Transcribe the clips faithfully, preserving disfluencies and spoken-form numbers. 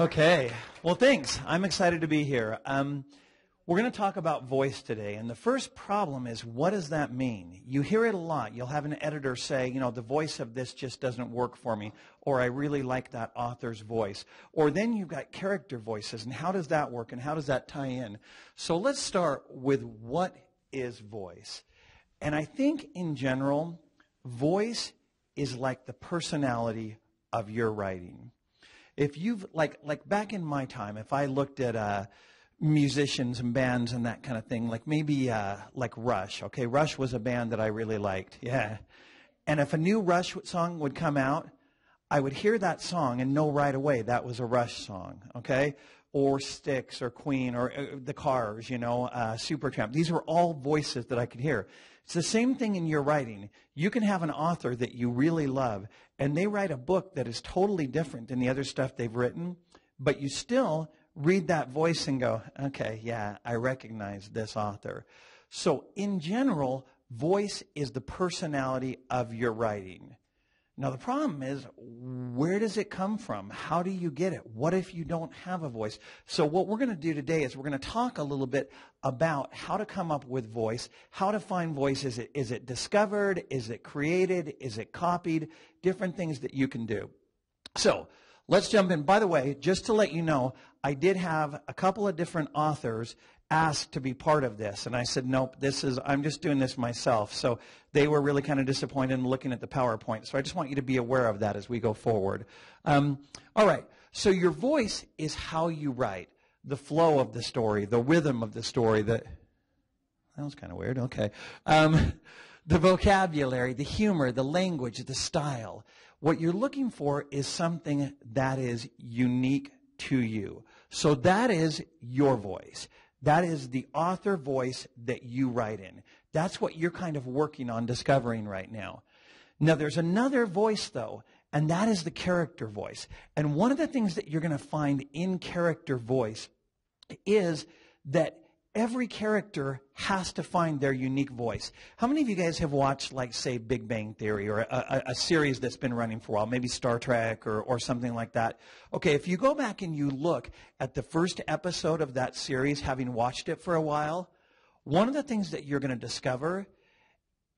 Okay. Well, thanks. I'm excited to be here. Um, we're going to talk about voice today. And the first problem is, what does that mean? You hear it a lot. You'll have an editor say, you know, the voice of this just doesn't work for me, or I really like that author's voice. Or then you've got character voices, and how does that work, and how does that tie in? So let's start with, what is voice? And I think in general, voice is like the personality of your writing. If you've, like, like back in my time, if I looked at uh, musicians and bands and that kind of thing, like maybe uh, like Rush, okay? Rush was a band that I really liked, yeah. And if a new Rush song would come out, I would hear that song and know right away that was a Rush song, okay? Or Styx or Queen or uh, The Cars, you know, uh, Supertramp. These were all voices that I could hear. It's the same thing in your writing. You can have an author that you really love, and they write a book that is totally different than the other stuff they've written, but you still read that voice and go, okay, yeah, I recognize this author. So in general, voice is the personality of your writing. Now the problem is, where does it come from? How do you get it? What if you don't have a voice? So what we're going to do today is we're going to talk a little bit about how to come up with voice, how to find voice. Is it, is it discovered? Is it created? Is it copied? Different things that you can do. So let's jump in. By the way, just to let you know, I did have a couple of different authors asked to be part of this, and I said, nope, this is, I'm just doing this myself. So they were really kind of disappointed in looking at the PowerPoint. So I just want you to be aware of that as we go forward. Um, all right, so your voice is how you write, the flow of the story, the rhythm of the story, the, that was kind of weird, okay. Um, the vocabulary, the humor, the language, the style. What you're looking for is something that is unique to you. So that is your voice. That is the author voice that you write in. That's what you're kind of working on discovering right now. Now, there's another voice, though, and that is the character voice. And one of the things that you're going to find in character voice is that every character has to find their unique voice. How many of you guys have watched, like, say, Big Bang Theory, or a, a, a series that's been running for a while, maybe Star Trek or, or something like that? Okay, if you go back and you look at the first episode of that series, having watched it for a while, one of the things that you're going to discover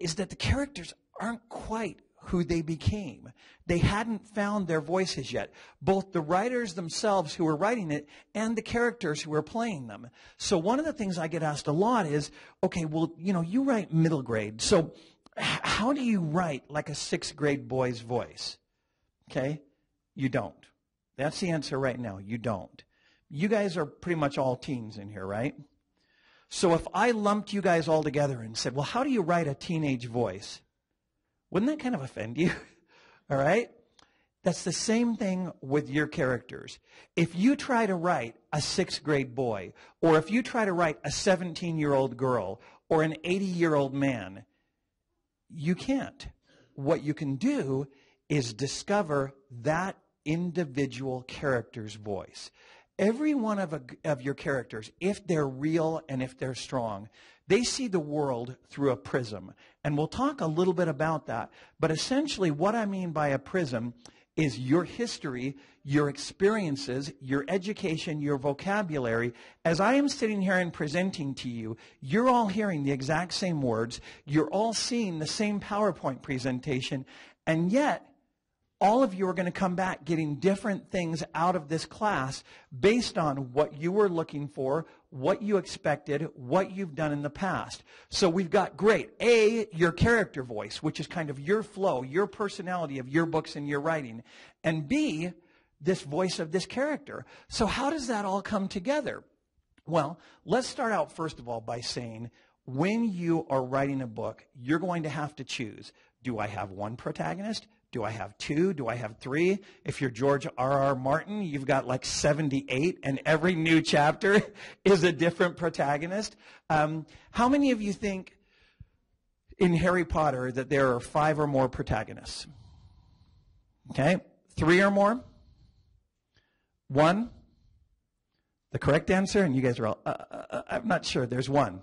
is that the characters aren't quite who they became. They hadn't found their voices yet, both the writers themselves who were writing it and the characters who were playing them. So one of the things I get asked a lot is, okay, well, you know, you write middle grade, so how do you write like a sixth grade boy's voice? Okay, you don't. That's the answer right now, you don't. You guys are pretty much all teens in here, right? So if I lumped you guys all together and said, well, how do you write a teenage voice? Wouldn't that kind of offend you? All right? That's the same thing with your characters. If you try to write a sixth grade boy, or if you try to write a seventeen-year-old girl, or an eighty-year-old man, you can't. What you can do is discover that individual character's voice. Every one of, a, of your characters, if they're real and if they're strong, they see the world through a prism, and we'll talk a little bit about that. But essentially what I mean by a prism is your history, your experiences, your education, your vocabulary. As I am sitting here and presenting to you, you're all hearing the exact same words, you're all seeing the same PowerPoint presentation, and yet all of you are going to come back getting different things out of this class based on what you were looking for, what you expected, what you've done in the past. So we've got, great, A, your character voice, which is kind of your flow, your personality of your books and your writing, and B, this voice of this character. So how does that all come together? Well, let's start out first of all by saying, when you are writing a book, you're going to have to choose, do I have one protagonist? Do I have two? Do I have three? If you're George R R. Martin, you've got like seventy-eight, and every new chapter is a different protagonist. Um, how many of you think in Harry Potter that there are five or more protagonists? Okay, three or more? One? The correct answer, and you guys are all, uh, uh, I'm not sure, there's one,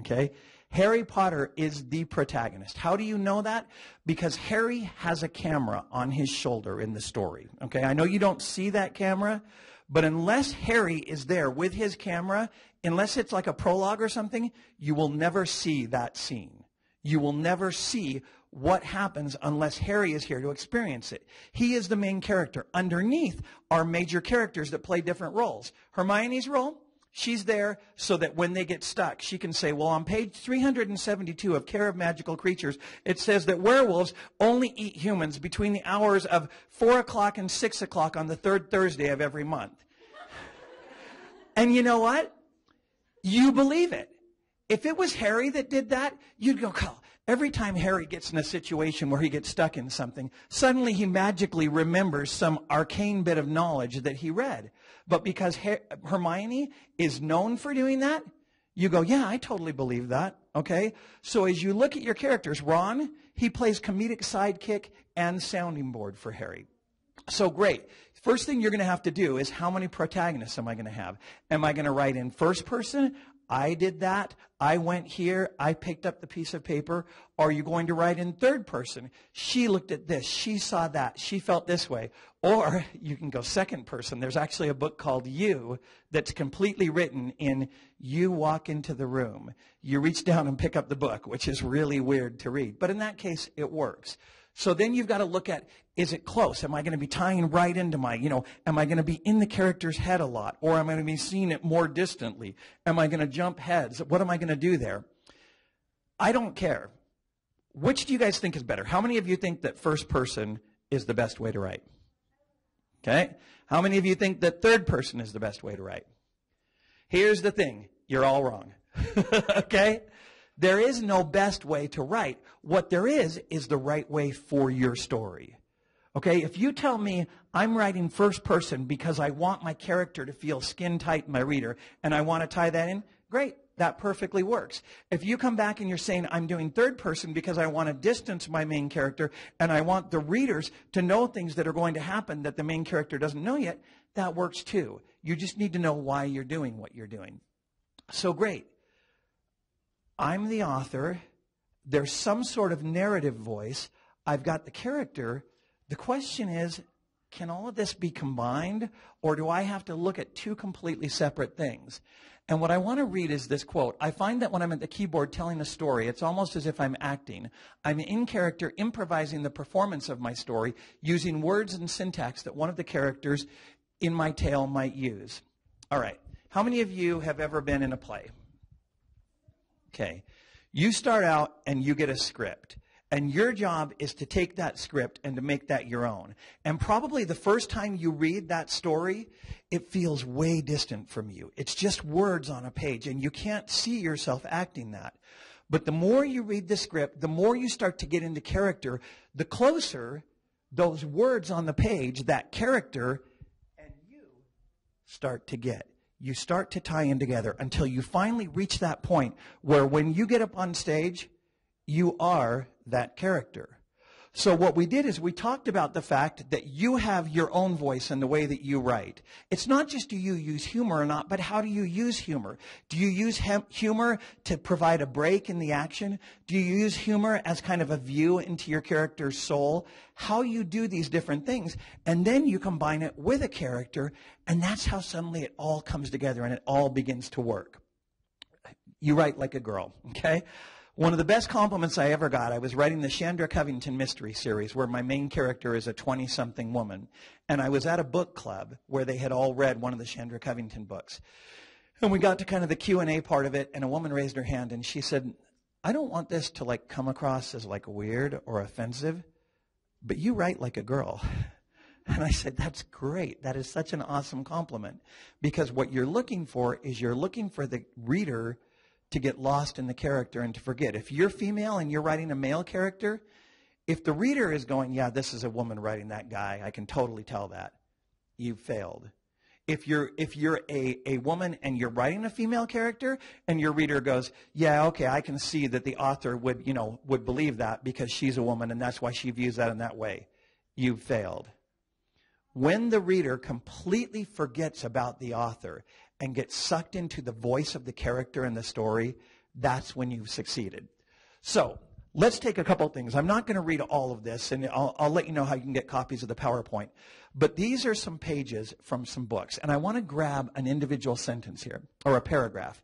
okay? Harry Potter is the protagonist. How do you know that? Because Harry has a camera on his shoulder in the story. Okay, I know you don't see that camera, But unless Harry is there with his camera, unless it's like a prologue or something, you will never see that scene. You will never see what happens unless Harry is here to experience it. He is the main character. Underneath are major characters that play different roles. Hermione's role, she's there so that when they get stuck, she can say, well, on page three hundred seventy-two of Care of Magical Creatures, it says that werewolves only eat humans between the hours of four o'clock and six o'clock on the third Thursday of every month. And you know what? You believe it. If it was Harry that did that, you'd go, oh. Every time Harry gets in a situation where he gets stuck in something, suddenly he magically remembers some arcane bit of knowledge that he read. But because Her- Hermione is known for doing that, you go, yeah, I totally believe that, okay? So as you look at your characters, Ron, he plays comedic sidekick and sounding board for Harry. So great. First thing you're going to have to do is, how many protagonists am I going to have? Am I going to write in first person? I did that. I went here. I picked up the piece of paper. Are you going to write in third person? She looked at this. She saw that. She felt this way. Or you can go second person. There's actually a book called You that's completely written in you walk into the room. You reach down and pick up the book, which is really weird to read. But in that case, it works. So then you've got to look at, is it close? Am I going to be tying right into my, you know, am I going to be in the character's head a lot? Or am I going to be seeing it more distantly? Am I going to jump heads? What am I going to do there? I don't care. Which do you guys think is better? How many of you think that first person is the best way to write? Okay. How many of you think that third person is the best way to write? Here's the thing. You're all wrong. Okay. There is no best way to write. What there is is the right way for your story. Okay, if you tell me I'm writing first person because I want my character to feel skin tight in my reader and I want to tie that in, great, that perfectly works. If you come back and you're saying I'm doing third person because I want to distance my main character and I want the readers to know things that are going to happen that the main character doesn't know yet, that works too. You just need to know why you're doing what you're doing. So great. I'm the author, there's some sort of narrative voice, I've got the character. The question is, can all of this be combined, or do I have to look at two completely separate things? And what I want to read is this quote. I find that when I'm at the keyboard telling a story, it's almost as if I'm acting. I'm in character improvising the performance of my story using words and syntax that one of the characters in my tale might use. All right, how many of you have ever been in a play? Okay, you start out and you get a script, and your job is to take that script and to make that your own. And probably the first time you read that story, it feels way distant from you. It's just words on a page, and you can't see yourself acting that. But the more you read the script, the more you start to get into character, the closer those words on the page, that character, and you start to get. You start to tie in together until you finally reach that point where when you get up on stage, you are that character. So what we did is we talked about the fact that you have your own voice in the way that you write. It's not just do you use humor or not, but how do you use humor? Do you use hem- humor to provide a break in the action? Do you use humor as kind of a view into your character's soul? How you do these different things, and then you combine it with a character, and that's how suddenly it all comes together and it all begins to work. You write like a girl, okay? One of the best compliments I ever got, I was writing the Shandra Covington mystery series where my main character is a twenty-something woman, and I was at a book club where they had all read one of the Shandra Covington books. And we got to kind of the Q and A part of it, and a woman raised her hand, and she said, I don't want this to like come across as like weird or offensive, but you write like a girl. And I said, that's great. That is such an awesome compliment, because what you're looking for is you're looking for the reader to get lost in the character and to forget. If you're female and you're writing a male character, if the reader is going, yeah, this is a woman writing that guy, I can totally tell that, you've failed. If you're if you're a, a woman and you're writing a female character and your reader goes, yeah, okay, I can see that the author would, you know, would believe that because she's a woman and that's why she views that in that way, you've failed. When the reader completely forgets about the author and get sucked into the voice of the character in the story, that's when you've succeeded. So Let's take a couple of things. I'm not going to read all of this, and I'll, I'll let you know how you can get copies of the PowerPoint. But these are some pages from some books, and I want to grab an individual sentence here, or a paragraph.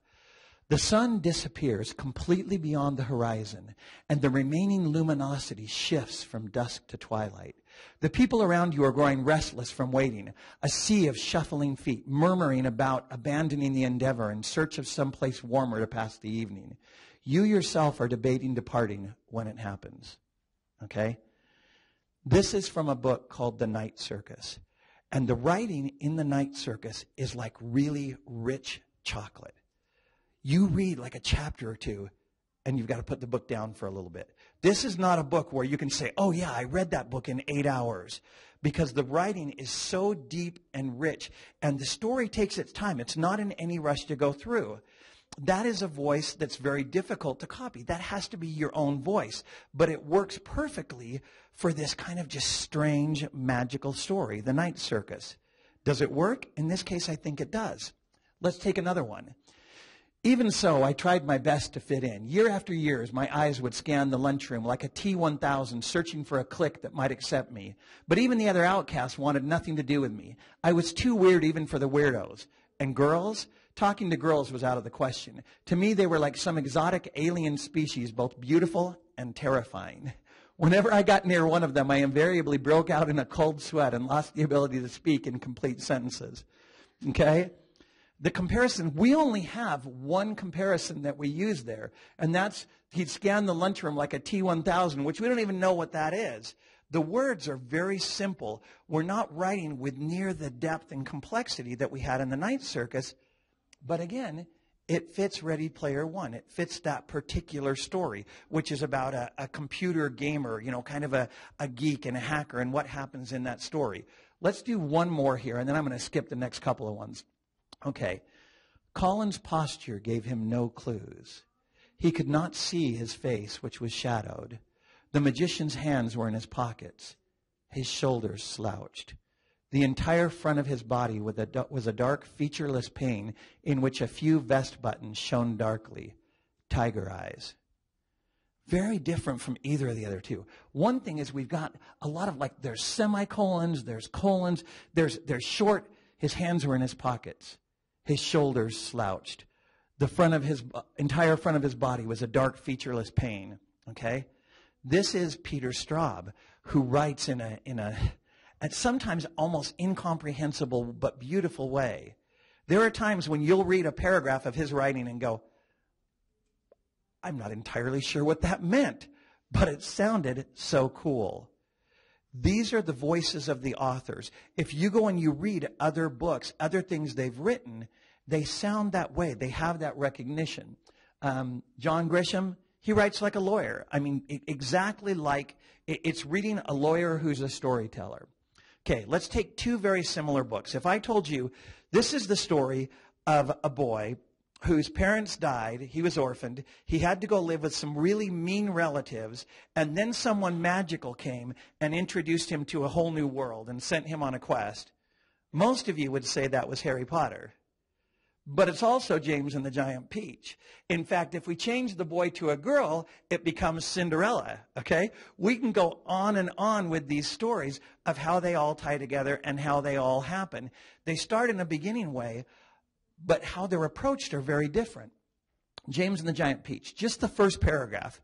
The sun disappears completely beyond the horizon, and the remaining luminosity shifts from dusk to twilight. The people around you are growing restless from waiting, a sea of shuffling feet, murmuring about abandoning the endeavor in search of some place warmer to pass the evening. You yourself are debating departing when it happens. Okay? This is from a book called The Night Circus. And the writing in The Night Circus is like really rich chocolate. You read like a chapter or two, and you've got to put the book down for a little bit. This is not a book where you can say, oh, yeah, I read that book in eight hours. Because the writing is so deep and rich, and the story takes its time. It's not in any rush to go through. That is a voice that's very difficult to copy. That has to be your own voice. But it works perfectly for this kind of just strange, magical story, The Night Circus. Does it work? In this case, I think it does. Let's take another one. Even so, I tried my best to fit in. Year after year, my eyes would scan the lunchroom like a T one thousand searching for a clique that might accept me. But even the other outcasts wanted nothing to do with me. I was too weird even for the weirdos. And girls? Talking to girls was out of the question. To me, they were like some exotic alien species, both beautiful and terrifying. Whenever I got near one of them, I invariably broke out in a cold sweat and lost the ability to speak in complete sentences. Okay? The comparison, we only have one comparison that we use there, and that's he'd scan the lunchroom like a T one thousand, which we don't even know what that is. The words are very simple. We're not writing with near the depth and complexity that we had in The Night Circus, but again, it fits Ready Player One. It fits that particular story, which is about a, a computer gamer, you know, kind of a, a geek and a hacker and what happens in that story. Let's do one more here, and then I'm going to skip the next couple of ones. Okay, Colin's posture gave him no clues. He could not see his face, which was shadowed. The magician's hands were in his pockets. His shoulders slouched. The entire front of his body was a dark, featureless pain in which a few vest buttons shone darkly. Tiger eyes. Very different from either of the other two. One thing is we've got a lot of, like, there's semicolons, there's colons, there's, there's short. His hands were in his pockets. His shoulders slouched. The front of his, entire front of his body was a dark, featureless pain. Okay? This is Peter Straub, who writes in a, in a, at sometimes almost incomprehensible but beautiful way. There are times when you'll read a paragraph of his writing and go, I'm not entirely sure what that meant, but it sounded so cool. These are the voices of the authors. If you go and you read other books, other things they've written, they sound that way. They have that recognition. Um, John Grisham, he writes like a lawyer. I mean, it, exactly like it, it's reading a lawyer who's a storyteller. Okay, let's take two very similar books. If I told you this is the story of a boy whose parents died, he was orphaned, he had to go live with some really mean relatives, and then someone magical came and introduced him to a whole new world and sent him on a quest, most of you would say that was Harry Potter. But it's also James and the Giant Peach. In fact, if we change the boy to a girl, it becomes Cinderella, okay? We can go on and on with these stories of how they all tie together and how they all happen. They start in a beginning way, but how they're approached are very different. James and the Giant Peach, just the first paragraph.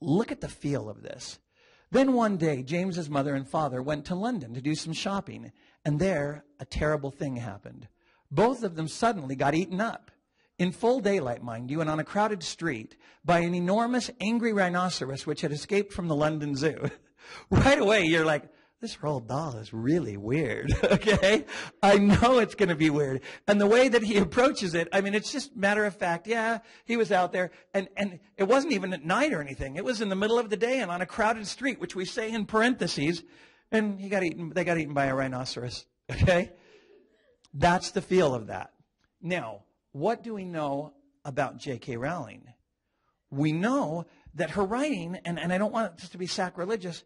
Look at the feel of this. Then one day, James's mother and father went to London to do some shopping, and there a terrible thing happened. Both of them suddenly got eaten up, in full daylight, mind you, and on a crowded street, by an enormous angry rhinoceros which had escaped from the London Zoo. Right away, you're like, this Roald Dahl is really weird, okay? I know it's going to be weird. And the way that he approaches it, I mean, it's just matter of fact, yeah, he was out there. And, and it wasn't even at night or anything. It was in the middle of the day and on a crowded street, which we say in parentheses, and he got eaten, they got eaten by a rhinoceros, okay? That's the feel of that. Now, what do we know about J K. Rowling? We know that her writing, and, and I don't want this to be sacrilegious,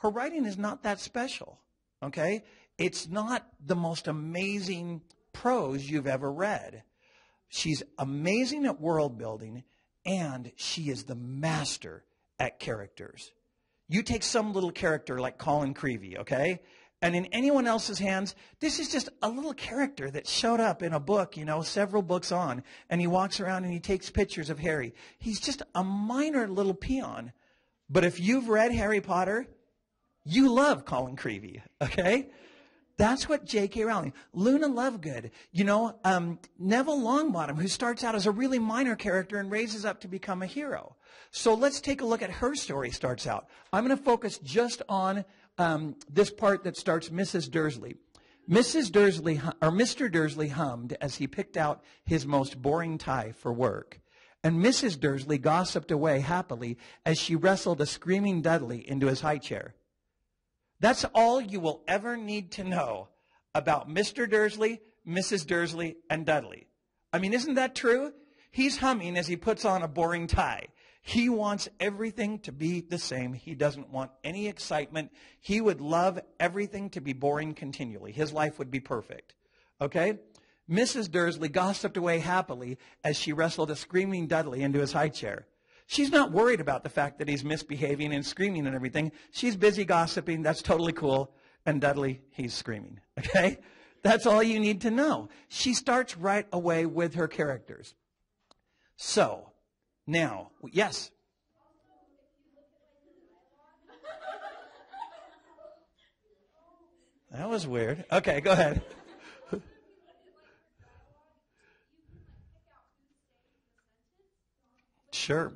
her writing is not that special, okay? It's not the most amazing prose you've ever read. She's amazing at world building, and she is the master at characters. You take some little character like Colin Creevey, okay? And in anyone else's hands, this is just a little character that showed up in a book, you know, several books on, and he walks around and he takes pictures of Harry. He's just a minor little peon. But if you've read Harry Potter, you love Colin Creevey, okay? That's what J K. Rowling, Luna Lovegood, you know, um, Neville Longbottom, who starts out as a really minor character and raises up to become a hero. So let's take a look at her story starts out. I'm going to focus just on um, this part that starts Missus Dursley. Missus Dursley, or Mister Dursley hummed as he picked out his most boring tie for work. And Missus Dursley gossiped away happily as she wrestled a screaming Dudley into his high chair. That's all you will ever need to know about Mister Dursley, Missus Dursley, and Dudley. I mean, isn't that true? He's humming as he puts on a boring tie. He wants everything to be the same. He doesn't want any excitement. He would love everything to be boring continually. His life would be perfect. Okay? Missus Dursley gossiped away happily as she wrestled a screaming Dudley into his high chair. She's not worried about the fact that he's misbehaving and screaming and everything. She's busy gossiping. That's totally cool. And Dudley, he's screaming. Okay? That's all you need to know. She starts right away with her characters. So, now, yes. That was weird. Okay, go ahead. Sure.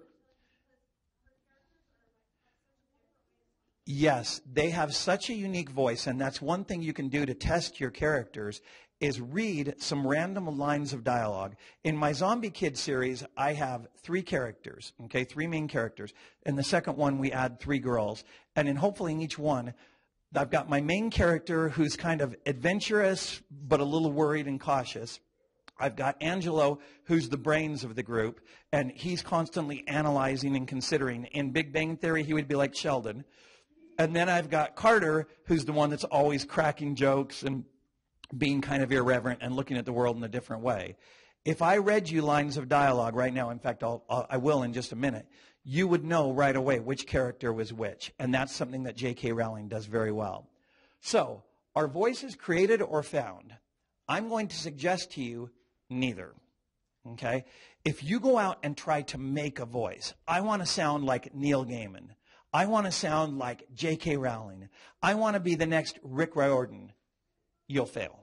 Yes, they have such a unique voice, and that's one thing you can do to test your characters is read some random lines of dialogue. In my Zombie Kid series, I have three characters, okay, three main characters. In the second one, we add three girls. And in hopefully in each one, I've got my main character who's kind of adventurous but a little worried and cautious. I've got Angelo, who's the brains of the group, and he's constantly analyzing and considering. In Big Bang Theory, he would be like Sheldon. And then I've got Carter, who's the one that's always cracking jokes and being kind of irreverent and looking at the world in a different way. If I read you lines of dialogue right now, in fact, I'll, I'll, I will in just a minute, you would know right away which character was which. And that's something that J K. Rowling does very well. So, are voices created or found? I'm going to suggest to you neither. Okay? If you go out and try to make a voice, I want to sound like Neil Gaiman. I want to sound like J K. Rowling. I want to be the next Rick Riordan. You'll fail.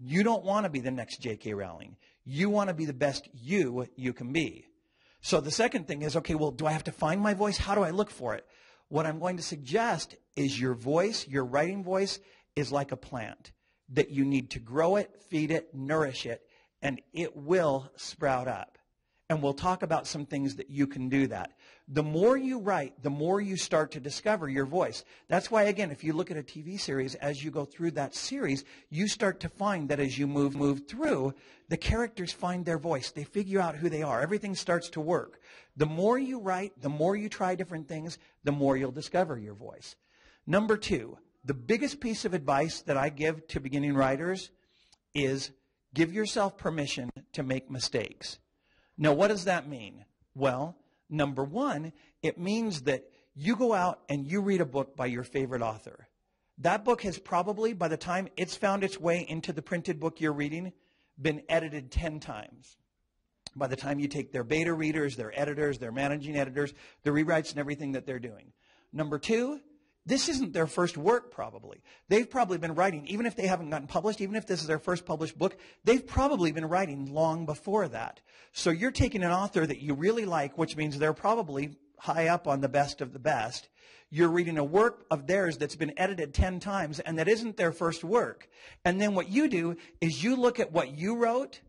You don't want to be the next J K. Rowling. You want to be the best you you can be. So the second thing is, okay, well, do I have to find my voice? How do I look for it? What I'm going to suggest is your voice, your writing voice, is like a plant, that you need to grow it, feed it, nourish it, and it will sprout up. And we'll talk about some things that you can do that. The more you write, the more you start to discover your voice. That's why, again, if you look at a T V series, as you go through that series, you start to find that as you move, move through, the characters find their voice. They figure out who they are. Everything starts to work. The more you write, the more you try different things, the more you'll discover your voice. Number two, the biggest piece of advice that I give to beginning writers is give yourself permission to make mistakes. Now, what does that mean? Well, number one, it means that you go out and you read a book by your favorite author. That book has probably, by the time it's found its way into the printed book you're reading, been edited ten times. By the time you take their beta readers, their editors, their managing editors, the rewrites and everything that they're doing. Number two, this isn't their first work, probably. They've probably been writing, even if they haven't gotten published, even if this is their first published book, they've probably been writing long before that. So you're taking an author that you really like, which means they're probably high up on the best of the best. You're reading a work of theirs that's been edited ten times, and that isn't their first work. And then what you do is you look at what you wrote,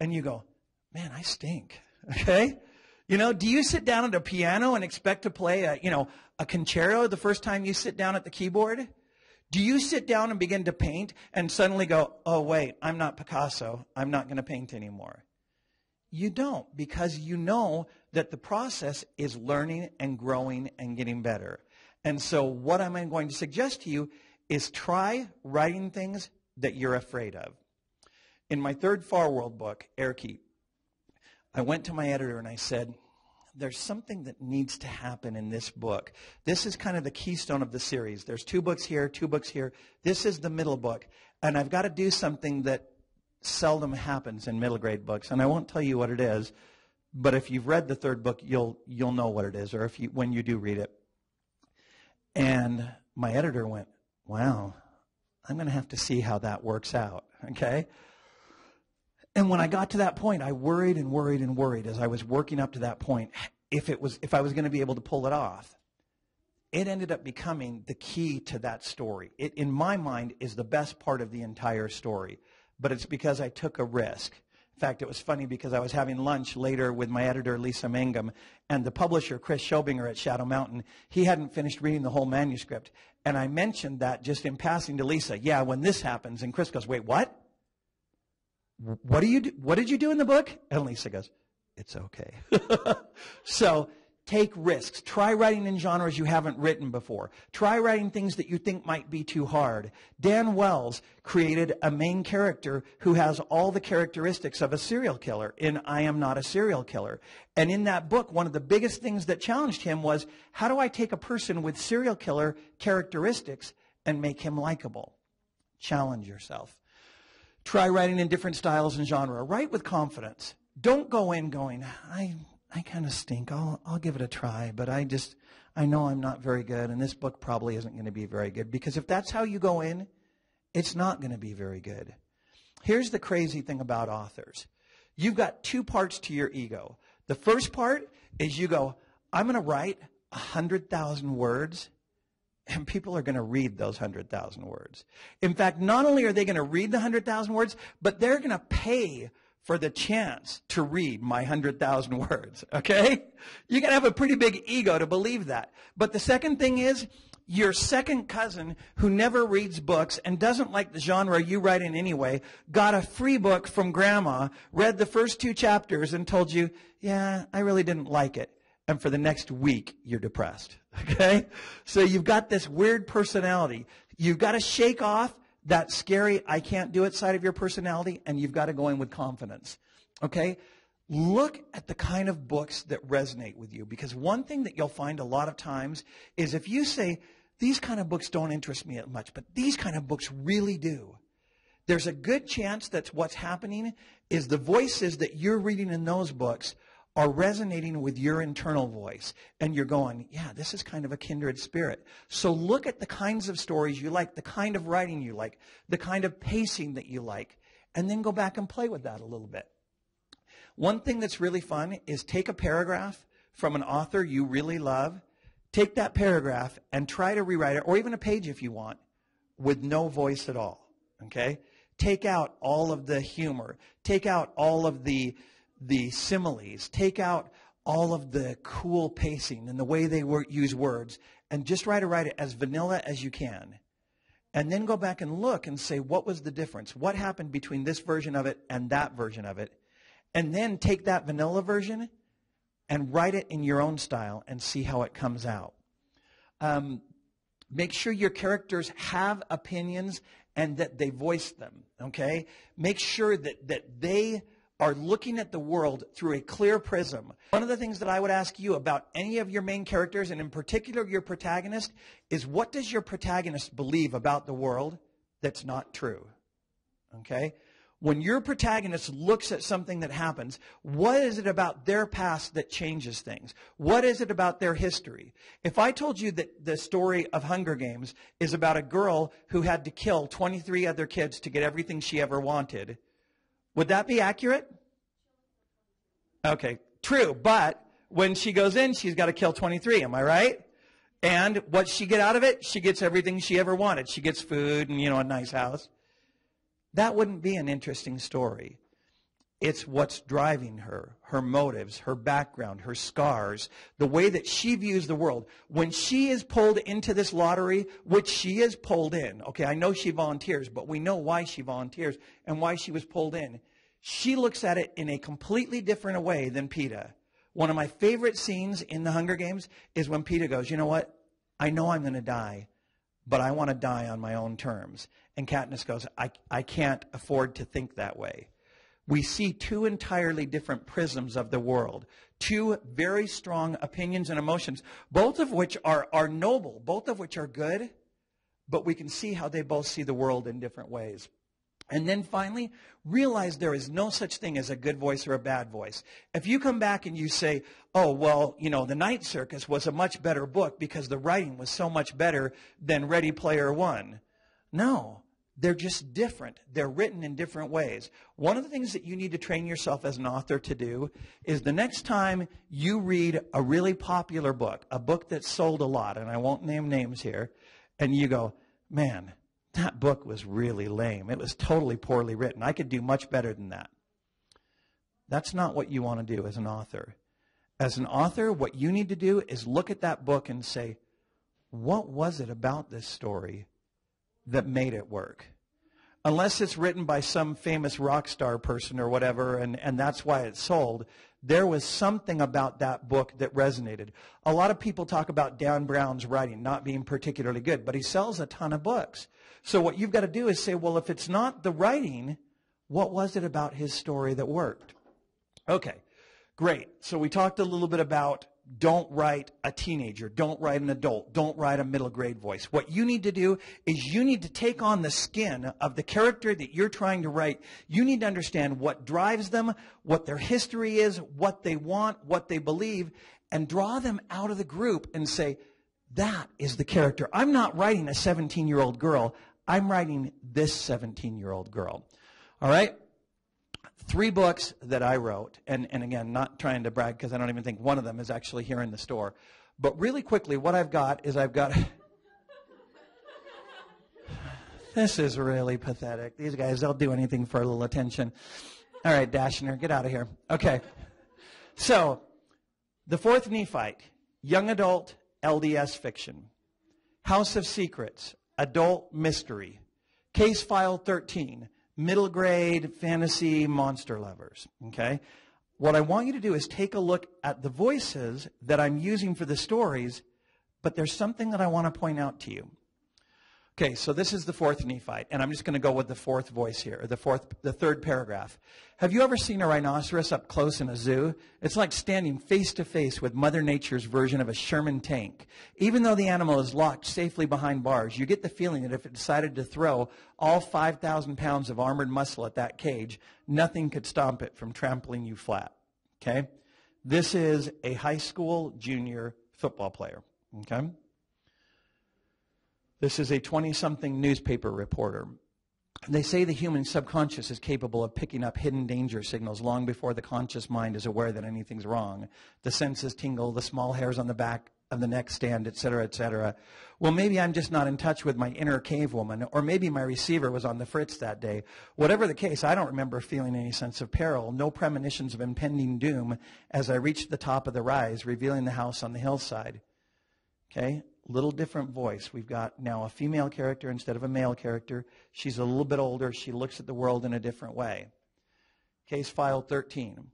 and you go, man, I stink, okay? You know, do you sit down at a piano and expect to play a, you know, a concerto the first time you sit down at the keyboard? Do you sit down and begin to paint and suddenly go, oh, wait, I'm not Picasso. I'm not going to paint anymore. You don't, because you know that the process is learning and growing and getting better. And so what am I going to suggest to you is try writing things that you're afraid of. In my third Far World book, Airkeep, I went to my editor and I said, there's something that needs to happen in this book. This is kind of the keystone of the series. There's two books here, two books here. This is the middle book. And I've got to do something that seldom happens in middle grade books. And I won't tell you what it is, but if you've read the third book, you'll you'll know what it is, or if you, when you do read it. And my editor went, wow, I'm going to have to see how that works out, okay? And when I got to that point, I worried and worried and worried as I was working up to that point if it was if I was going to be able to pull it off. It ended up becoming the key to that story. It, in my mind, is the best part of the entire story, but it's because I took a risk. In fact, it was funny because I was having lunch later with my editor, Lisa Mangum, and the publisher, Chris Schobinger at Shadow Mountain. He hadn't finished reading the whole manuscript, and I mentioned that just in passing to Lisa. Yeah, when this happens, and Chris goes, wait, what? What do you do? What did you do in the book? And Lisa goes, it's okay. So take risks. Try writing in genres you haven't written before. Try writing things that you think might be too hard. Dan Wells created a main character who has all the characteristics of a serial killer in I Am Not a Serial Killer. And in that book, one of the biggest things that challenged him was, how do I take a person with serial killer characteristics and make him likable? Challenge yourself. Try writing in different styles and genre. Write with confidence. Don't go in going, I I kind of stink. I'll I'll give it a try, but I just I know I'm not very good, and this book probably isn't going to be very good. Because if that's how you go in, it's not going to be very good. Here's the crazy thing about authors. You've got two parts to your ego. The first part is you go, I'm going to write one hundred thousand words. And people are going to read those one hundred thousand words. In fact, not only are they going to read the one hundred thousand words, but they're going to pay for the chance to read my one hundred thousand words, okay? You're going to have a pretty big ego to believe that. But the second thing is your second cousin who never reads books and doesn't like the genre you write in anyway got a free book from grandma, read the first two chapters, and told you, yeah, I really didn't like it. And for the next week, you're depressed, okay? So you've got this weird personality. You've got to shake off that scary, I can't do it side of your personality, and you've got to go in with confidence, okay? Look at the kind of books that resonate with you, because one thing that you'll find a lot of times is if you say, these kind of books don't interest me much, but these kind of books really do, there's a good chance that's what's happening is the voices that you're reading in those books are resonating with your internal voice, and you're going, yeah, this is kind of a kindred spirit. So look at the kinds of stories you like, the kind of writing you like, the kind of pacing that you like, and then go back and play with that a little bit. One thing that's really fun is take a paragraph from an author you really love, take that paragraph and try to rewrite it, or even a page if you want, with no voice at all, okay? Take out all of the humor. Take out all of the the similes, take out all of the cool pacing and the way they wor- use words, and just try to write it as vanilla as you can. And then go back and look and say, what was the difference? What happened between this version of it and that version of it? And then take that vanilla version and write it in your own style and see how it comes out. Um, make sure your characters have opinions and that they voice them, okay? Make sure that, that they are looking at the world through a clear prism. One of the things that I would ask you about any of your main characters, and in particular your protagonist, is what does your protagonist believe about the world that's not true? Okay? When your protagonist looks at something that happens, what is it about their past that changes things? What is it about their history? If I told you that the story of Hunger Games is about a girl who had to kill twenty-three other kids to get everything she ever wanted, would that be accurate? Okay, true, but when she goes in, she's got to kill twenty-three, am I right? And what she get out of it? She gets everything she ever wanted. She gets food and, you know, a nice house. That wouldn't be an interesting story. It's what's driving her, her motives, her background, her scars, the way that she views the world. When she is pulled into this lottery, which she is pulled in, okay, I know she volunteers, but we know why she volunteers and why she was pulled in. She looks at it in a completely different way than Peeta. One of my favorite scenes in The Hunger Games is when Peeta goes, you know what, I know I'm going to die, but I want to die on my own terms. And Katniss goes, I, I can't afford to think that way. we see two entirely different prisms of the world, two very strong opinions and emotions, both of which are, are noble, both of which are good, but we can see how they both see the world in different ways. And then finally, realize there is no such thing as a good voice or a bad voice. If you come back and you say, oh, well, you know, The Night Circus was a much better book because the writing was so much better than Ready Player One. No, they're just different. They're written in different ways. One of the things that you need to train yourself as an author to do is the next time you read a really popular book, a book that sold a lot, and I won't name names here, and you go, man, that book was really lame. It was totally poorly written. I could do much better than that. That's not what you want to do as an author. As an author, what you need to do is look at that book and say, what was it about this story that made it work? Unless it's written by some famous rock star person or whatever, and, and that's why it sold, there was something about that book that resonated. A lot of people talk about Dan Brown's writing not being particularly good, but he sells a ton of books. So what you've got to do is say, well, if it's not the writing, what was it about his story that worked? Okay, great. So we talked a little bit about don't write a teenager, don't write an adult, don't write a middle grade voice. What you need to do is you need to take on the skin of the character that you're trying to write. You need to understand what drives them, what their history is, what they want, what they believe, and draw them out of the group and say, that is the character. I'm not writing a seventeen-year-old girl. I'm writing this seventeen-year-old girl. All right? Three books that I wrote, and, and again, not trying to brag because I don't even think one of them is actually here in the store. But really quickly, what I've got is I've got... This is really pathetic. These guys, they'll do anything for a little attention. All right, Dashner, get out of here. Okay. So, The Fourth Nephite, young adult L D S fiction. House of Secrets, adult mystery. Case File thirteen, middle grade fantasy monster lovers, okay? What I want you to do is take a look at the voices that I'm using for the stories, but there's something that I want to point out to you. Okay, so this is The Fourth Nephite, and I'm just going to go with the fourth voice here, or the fourth, the third paragraph. Have you ever seen a rhinoceros up close in a zoo? It's like standing face-to-face with Mother Nature's version of a Sherman tank. Even though the animal is locked safely behind bars, you get the feeling that if it decided to throw all five thousand pounds of armored muscle at that cage, nothing could stop it from trampling you flat, okay? This is a high school junior football player, okay? This is a twenty-something newspaper reporter. They say the human subconscious is capable of picking up hidden danger signals long before the conscious mind is aware that anything's wrong. The senses tingle, the small hairs on the back of the neck stand, et cetera, et cetera. Well, maybe I'm just not in touch with my inner cave woman, or maybe my receiver was on the fritz that day. Whatever the case, I don't remember feeling any sense of peril, no premonitions of impending doom as I reached the top of the rise, revealing the house on the hillside. Okay? Little different voice. We've got now a female character instead of a male character. She's a little bit older. She looks at the world in a different way. Case File thirteen.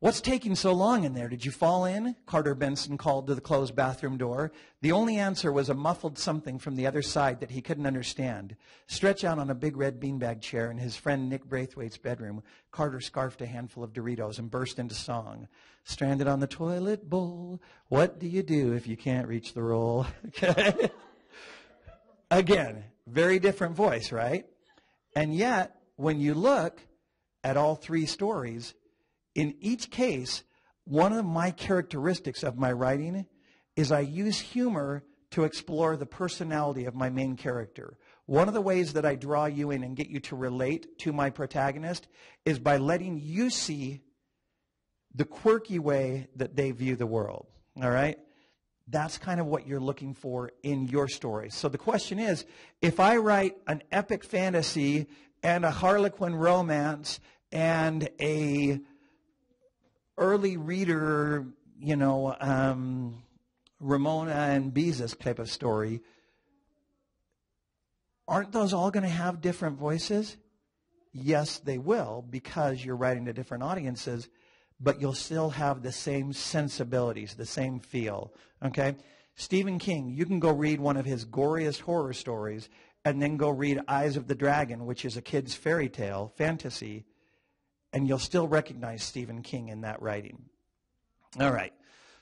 What's taking so long in there? Did you fall in? Carter Benson called to the closed bathroom door. The only answer was a muffled something from the other side that he couldn't understand. Stretched out on a big red beanbag chair in his friend Nick Braithwaite's bedroom, Carter scarfed a handful of Doritos and burst into song. Stranded on the toilet bowl, what do you do if you can't reach the roll? Okay. Again, very different voice, right? And yet, when you look at all three stories, in each case, one of my characteristics of my writing is I use humor to explore the personality of my main character. One of the ways that I draw you in and get you to relate to my protagonist is by letting you see the quirky way that they view the world, all right? That's kind of what you're looking for in your story. So the question is, if I write an epic fantasy and a Harlequin romance and a early reader, you know, um, Ramona and Beezus type of story, aren't those all going to have different voices? Yes, they will, because you're writing to different audiences, but you'll still have the same sensibilities, the same feel, okay? Stephen King, you can go read one of his goriest horror stories and then go read Eyes of the Dragon, which is a kid's fairy tale fantasy, and you'll still recognize Stephen King in that writing. All right,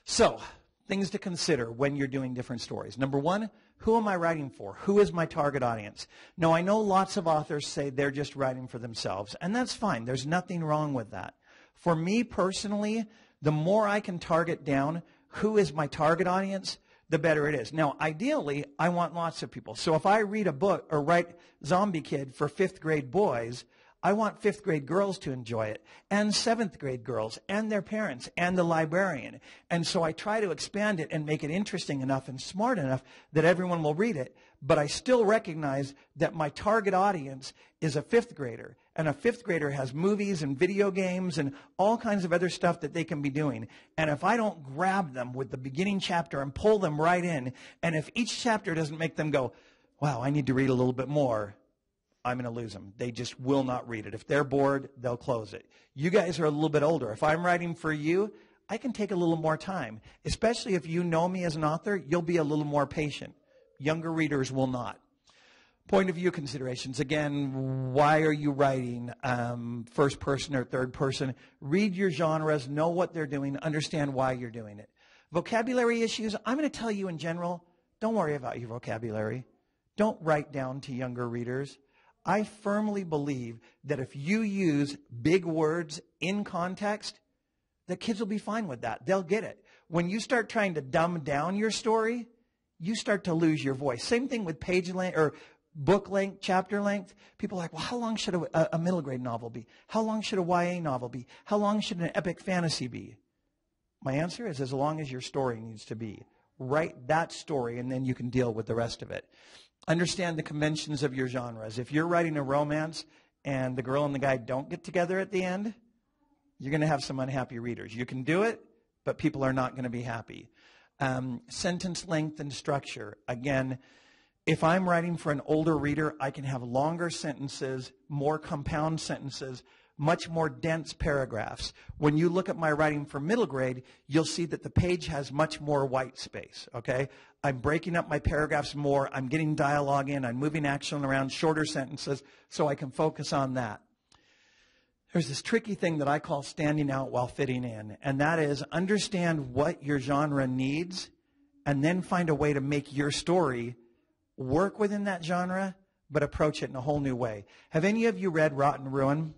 so things to consider when you're doing different stories. Number one, who am I writing for? Who is my target audience? Now, I know lots of authors say they're just writing for themselves, and that's fine. There's nothing wrong with that. For me personally, the more I can target down who is my target audience, the better it is. Now, ideally, I want lots of people. So if I read a book or write Zombie Kid for fifth grade boys, I want fifth grade girls to enjoy it, and seventh grade girls, and their parents, and the librarian. And so I try to expand it and make it interesting enough and smart enough that everyone will read it. But I still recognize that my target audience is a fifth grader, and a fifth grader has movies and video games and all kinds of other stuff that they can be doing. And if I don't grab them with the beginning chapter and pull them right in, and if each chapter doesn't make them go, wow, I need to read a little bit more, I'm going to lose them. They just will not read it. If they're bored, they'll close it. You guys are a little bit older. If I'm writing for you, I can take a little more time. Especially if you know me as an author, you'll be a little more patient. Younger readers will not. Point of view considerations. Again, why are you writing um, first person or third person? Read your genres, know what they're doing, understand why you're doing it. Vocabulary issues, I'm going to tell you in general, don't worry about your vocabulary. Don't write down to younger readers. I firmly believe that if you use big words in context, the kids will be fine with that. They'll get it. When you start trying to dumb down your story, you start to lose your voice. Same thing with page length or book length, chapter length. People are like, well, how long should a, a middle grade novel be? How long should a Y A novel be? How long should an epic fantasy be? My answer is as long as your story needs to be. Write that story and then you can deal with the rest of it. Understand the conventions of your genres. If you're writing a romance and the girl and the guy don't get together at the end, you're going to have some unhappy readers. You can do it, but people are not going to be happy. Um, sentence length and structure. Again, if I'm writing for an older reader, I can have longer sentences, more compound sentences, much more dense paragraphs. When you look at my writing for middle grade, you'll see that the page has much more white space, okay? I'm breaking up my paragraphs more, I'm getting dialogue in, I'm moving action around, shorter sentences, so I can focus on that. There's this tricky thing that I call standing out while fitting in, and that is understand what your genre needs, and then find a way to make your story work within that genre, but approach it in a whole new way. Have any of you read Rot and Ruin?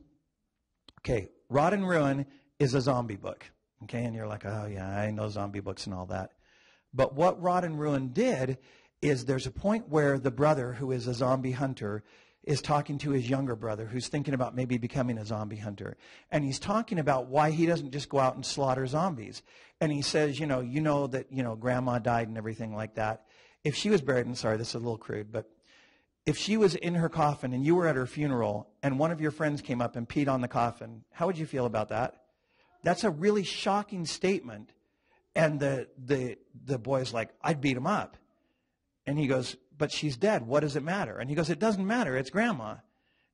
Okay, Rot and Ruin is a zombie book, okay? And you're like, oh, yeah, I know zombie books and all that. But what Rot and Ruin did is there's a point where the brother, who is a zombie hunter, is talking to his younger brother, who's thinking about maybe becoming a zombie hunter. And he's talking about why he doesn't just go out and slaughter zombies. And he says, you know, you know that, you know, grandma died and everything like that. If she was buried, and sorry, this is a little crude, but if she was in her coffin and you were at her funeral and one of your friends came up and peed on the coffin, how would you feel about that? That's a really shocking statement. And the, the, the boy's like, I'd beat him up. And he goes, but she's dead. What does it matter? And he goes, it doesn't matter. It's grandma.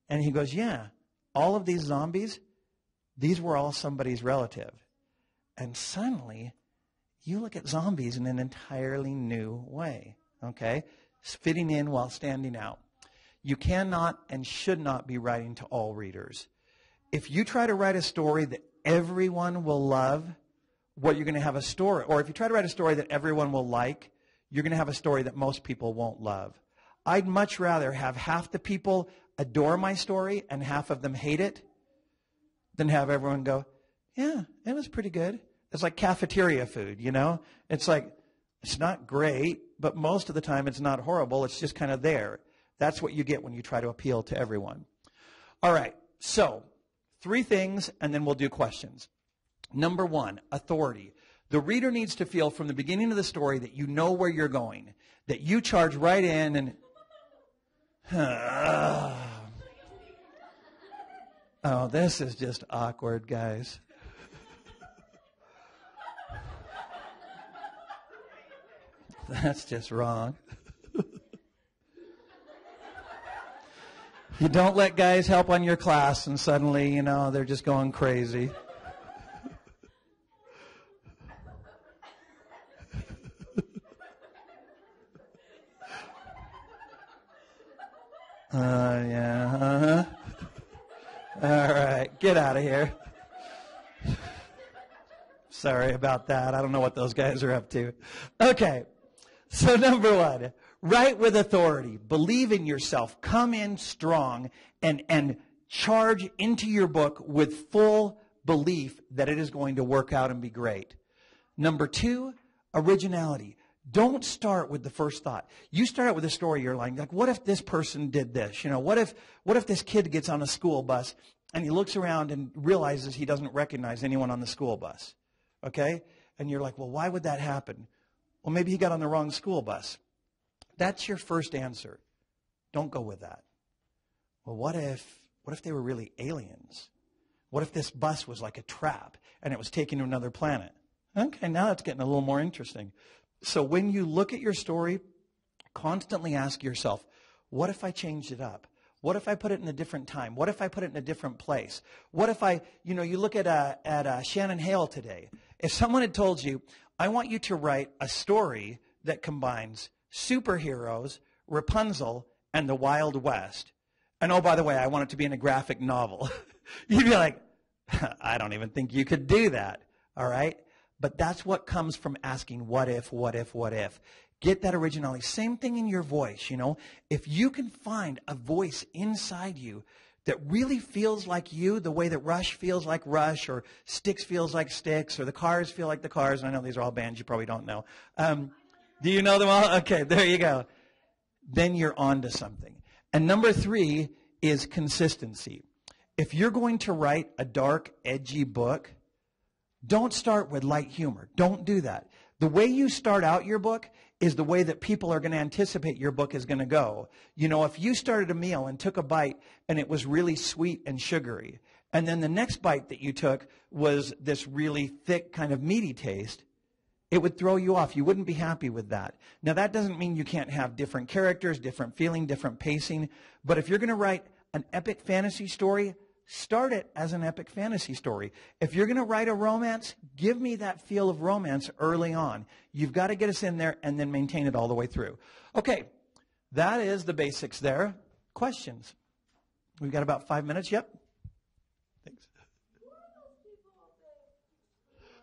And he goes, yeah, all of these zombies, these were all somebody's relative. And suddenly you look at zombies in an entirely new way, okay? Fitting in while standing out. You cannot and should not be writing to all readers. If you try to write a story that everyone will love, what you're going to have a story, or if you try to write a story that everyone will like, you're going to have a story that most people won't love. I'd much rather have half the people adore my story and half of them hate it than have everyone go, yeah, it was pretty good. It's like cafeteria food, you know? It's like, it's not great, but most of the time it's not horrible. It's just kind of there. That's what you get when you try to appeal to everyone. All right, so three things, and then we'll do questions. Number one, authority. The reader needs to feel from the beginning of the story that you know where you're going, that you charge right in and... oh, this is just awkward, guys. That's just wrong. You don't let guys help on your class and suddenly, you know, they're just going crazy. Uh, yeah, uh-huh. All right, get out of here. Sorry about that. I don't know what those guys are up to. Okay, so number one, write with authority. Believe in yourself. Come in strong and, and charge into your book with full belief that it is going to work out and be great. Number two, originality. Don't start with the first thought. You start out with a story. You're like, like, what if this person did this? You know, what if, what if this kid gets on a school bus and he looks around and realizes he doesn't recognize anyone on the school bus? Okay? And you're like, well, why would that happen? Well, maybe he got on the wrong school bus. That's your first answer. Don't go with that. Well, what if, what if they were really aliens? What if this bus was like a trap and it was taken to another planet? Okay, now that's getting a little more interesting. So when you look at your story, constantly ask yourself, what if I changed it up? What if I put it in a different time? What if I put it in a different place? What if I, you know, you look at uh, at uh, Shannon Hale today. If someone had told you, I want you to write a story that combines superheroes, Rapunzel, and the Wild West, and oh, by the way, I want it to be in a graphic novel, you'd be like, I don't even think you could do that, all right? But that's what comes from asking what if, what if, what if. Get that originality. Same thing in your voice, you know. If you can find a voice inside you that really feels like you, the way that Rush feels like Rush, or Styx feels like Styx, or the Cars feel like the Cars, and I know these are all bands you probably don't know. Um, do you know them all? Okay, there you go. Then you're on to something. And number three is consistency. If you're going to write a dark, edgy book, don't start with light humor. Don't do that. The way you start out your book is the way that people are going to anticipate your book is going to go. You know, if you started a meal and took a bite and it was really sweet and sugary, and then the next bite that you took was this really thick kind of meaty taste, it would throw you off. You wouldn't be happy with that. Now, that doesn't mean you can't have different characters, different feeling, different pacing, but if you're going to write an epic fantasy story, start it as an epic fantasy story. If you're going to write a romance, give me that feel of romance early on. You've got to get us in there and then maintain it all the way through. Okay, that is the basics there. Questions? We've got about five minutes. Yep. Thanks.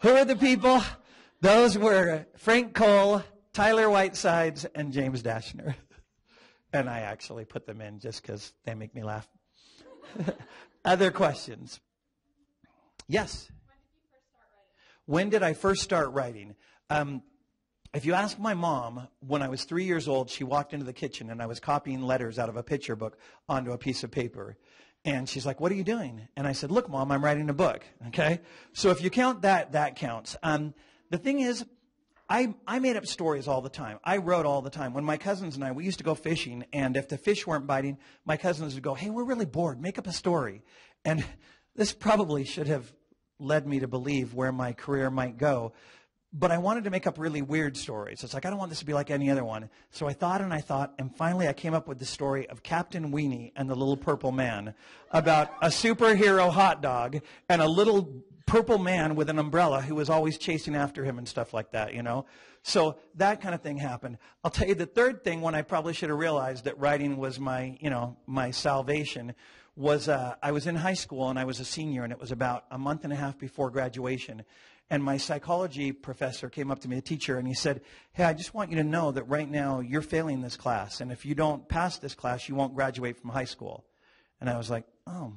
Who are the people? Those were Frank Cole, Tyler Whitesides, and James Dashner. And I actually put them in just because they make me laugh. Other questions? Yes? When did you first start writing? When did I first start writing? Um, if you ask my mom, when I was three years old, she walked into the kitchen and I was copying letters out of a picture book onto a piece of paper. And she's like, what are you doing? And I said, look, Mom, I'm writing a book. Okay? So if you count that, that counts. Um, the thing is, I, I made up stories all the time. I wrote all the time. When my cousins and I, we used to go fishing, and if the fish weren't biting, my cousins would go, hey, we're really bored. Make up a story. And this probably should have led me to believe where my career might go. But I wanted to make up really weird stories. It's like, I don't want this to be like any other one. So I thought and I thought, and finally I came up with the story of Captain Weenie and the Little Purple Man, about a superhero hot dog and a little purple man with an umbrella who was always chasing after him and stuff like that, you know? So that kind of thing happened. I'll tell you the third thing, when I probably should have realized that writing was my, you know, my salvation, was uh, I was in high school and I was a senior, and it was about a month and a half before graduation. And my psychology professor came up to me, a teacher, and he said, hey, I just want you to know that right now you're failing this class, and if you don't pass this class, you won't graduate from high school. And I was like, oh,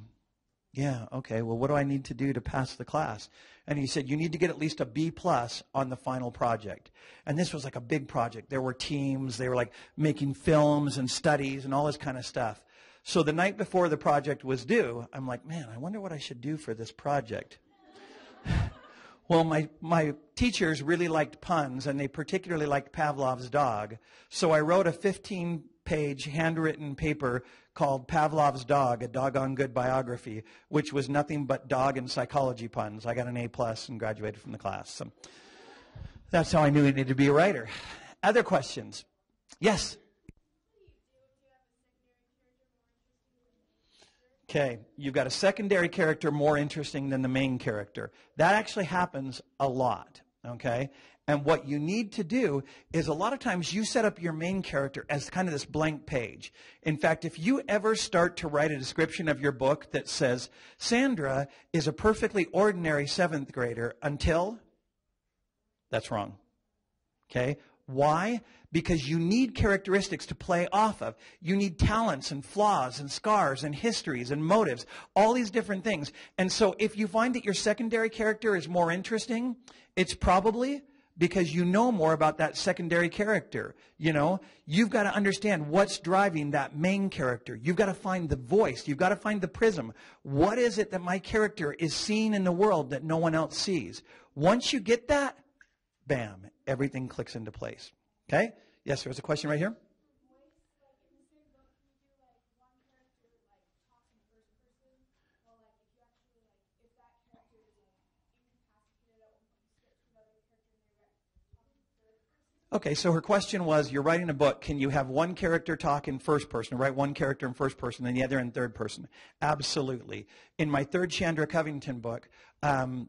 yeah, okay, well, what do I need to do to pass the class? And he said, you need to get at least a B plus on the final project. And this was like a big project. There were teams. They were like making films and studies and all this kind of stuff. So the night before the project was due, I'm like, man, I wonder what I should do for this project. Well, my, my teachers really liked puns, and they particularly liked Pavlov's Dog. So I wrote a fifteen-page handwritten paper called Pavlov's Dog, A Doggone Good Biography, which was nothing but dog and psychology puns. I got an A-plus and graduated from the class. So that's how I knew I needed to be a writer. Other questions? Yes? Okay, you've got a secondary character more interesting than the main character. That actually happens a lot, okay? And what you need to do is a lot of times you set up your main character as kind of this blank page. In fact, if you ever start to write a description of your book that says, Sandra is a perfectly ordinary seventh grader until, that's wrong. Okay? Why? Because you need characteristics to play off of. You need talents and flaws and scars and histories and motives, all these different things. And so if you find that your secondary character is more interesting, it's probably because you know more about that secondary character. You know, you've got to understand what's driving that main character. You've got to find the voice. You've got to find the prism. What is it that my character is seeing in the world that no one else sees? Once you get that, bam, everything clicks into place. Okay? Yes, there was a question right here. Okay, so her question was, you're writing a book, can you have one character talk in first person, write one character in first person, and the other in third person? Absolutely. In my third Shandra Covington book, um,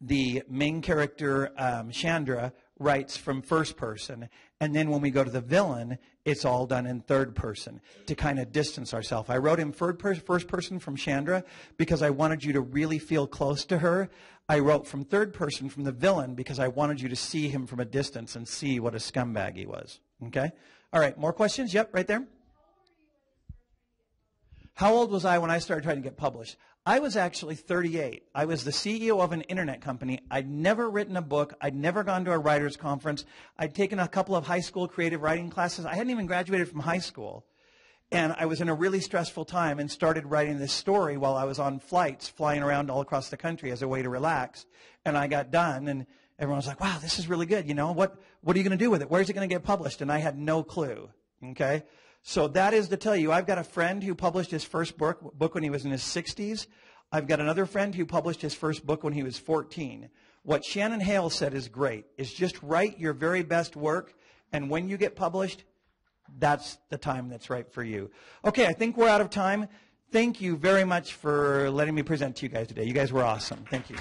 the main character, um, Shandra, writes from first person, and then when we go to the villain, it's all done in third person to kind of distance ourselves. I wrote in first person from Shandra because I wanted you to really feel close to her. I wrote from third person from the villain because I wanted you to see him from a distance and see what a scumbag he was. Okay? All right, more questions? Yep, right there. How old was I when I started trying to get published? I was actually thirty-eight. I was the C E O of an internet company. I'd never written a book. I'd never gone to a writer's conference. I'd taken a couple of high school creative writing classes. I hadn't even graduated from high school. And I was in a really stressful time and started writing this story while I was on flights, flying around all across the country as a way to relax. And I got done, and everyone was like, wow, this is really good. You know, what, what are you going to do with it? Where's it going to get published? And I had no clue, okay? So that is to tell you, I've got a friend who published his first book, book when he was in his sixties. I've got another friend who published his first book when he was fourteen. What Shannon Hale said is great, is just write your very best work, and when you get published, that's the time that's right for you. Okay, I think we're out of time. Thank you very much for letting me present to you guys today. You guys were awesome. Thank you.